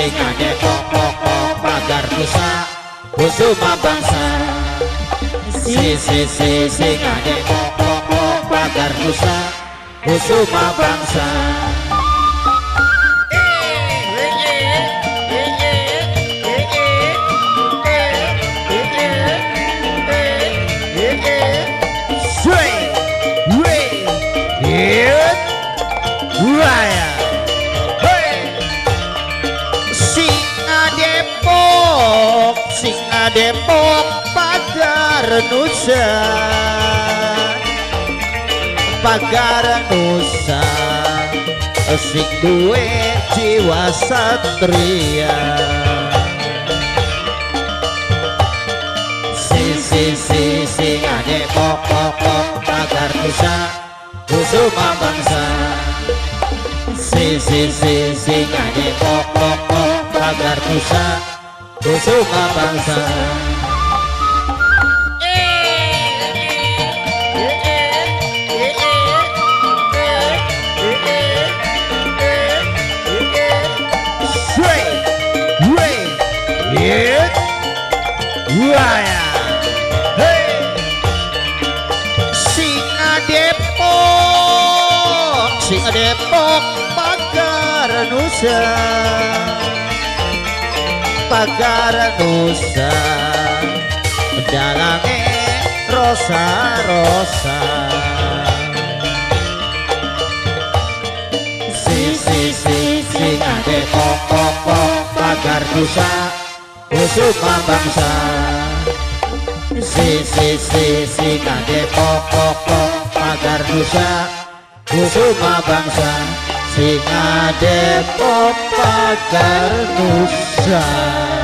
Singa Depok, Pagar Nusa, Sumpah Bangsa. Singa Depok, Pagar Nusa, Sumpah Bangsa. Singa Depok, Pagar Nusa, Pagar Nusa, sing duwe jiwa satria. Singa Depok, Pagar Nusa, Sumpah Bangsa. Singa Depok, Pagar Nusa, Sumpah Bangsa. Singa Depok, Pagar Nusa, Pagar Nusa, dalamnya rosa-rosa. Singa Depok, Pagar Nusa, Sumpah Bangsa. Singa Depok, Pagar Nusa, Sumpah Bangsa. Singa Depok, Pagar Nusa.